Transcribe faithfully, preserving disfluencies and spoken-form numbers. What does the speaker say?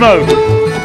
snow.